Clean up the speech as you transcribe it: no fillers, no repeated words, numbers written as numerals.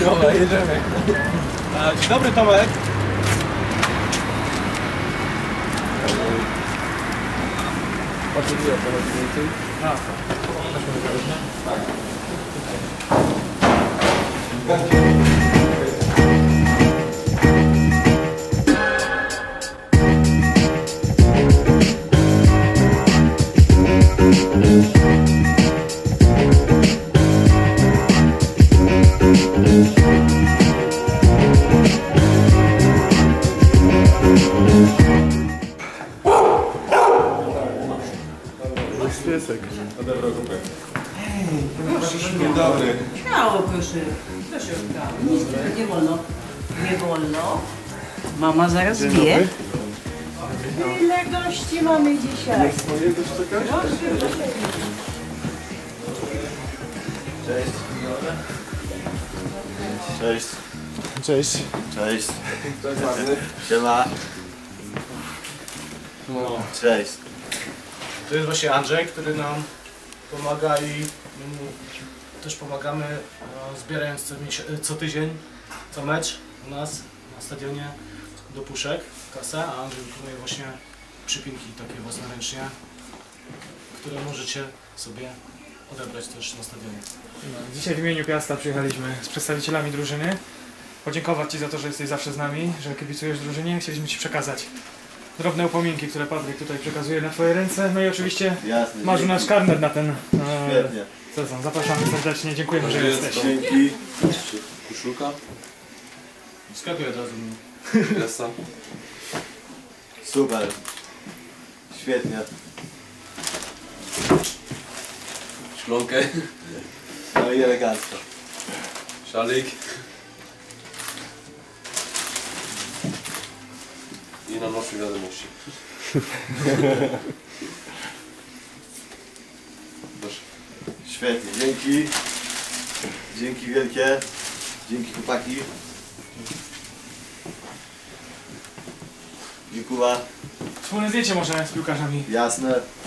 Dobra, jedziemy. Dzień dobry, Tomek. Patrzcie, ile to robi więcej? Tak. Mama zaraz wie. Ile gości mamy dzisiaj? Cześć. Cześć. Cześć. Cześć. Siema. No. Cześć. To jest właśnie Andrzej, który nam pomaga i też pomagamy, zbierając co tydzień, co mecz u nas na stadionie do puszek, kasę, a Andrzej wykonuje właśnie przypinki takie własnoręcznie, które możecie sobie odebrać też na stadionie. Dzisiaj w imieniu Piasta przyjechaliśmy z przedstawicielami drużyny. Podziękować Ci za to, że jesteś zawsze z nami, że kibicujesz drużynie. Chcieliśmy Ci przekazać drobne upominki, które Padryk tutaj przekazuje na Twoje ręce. No i oczywiście masz nasz karnet na ten sezon. Zapraszamy serdecznie, dziękujemy, że jesteś. Dzięki. Koszulka. Skakuję od razu. Super. Świetnie. Szklonkę. No i elegancko. Szalik. I na nosi wiadomości. Świetnie. Dzięki. Dzięki wielkie. Dzięki chłopaki. Dziękuję. Wspólne zdjęcie może z piłkarzami. Jasne.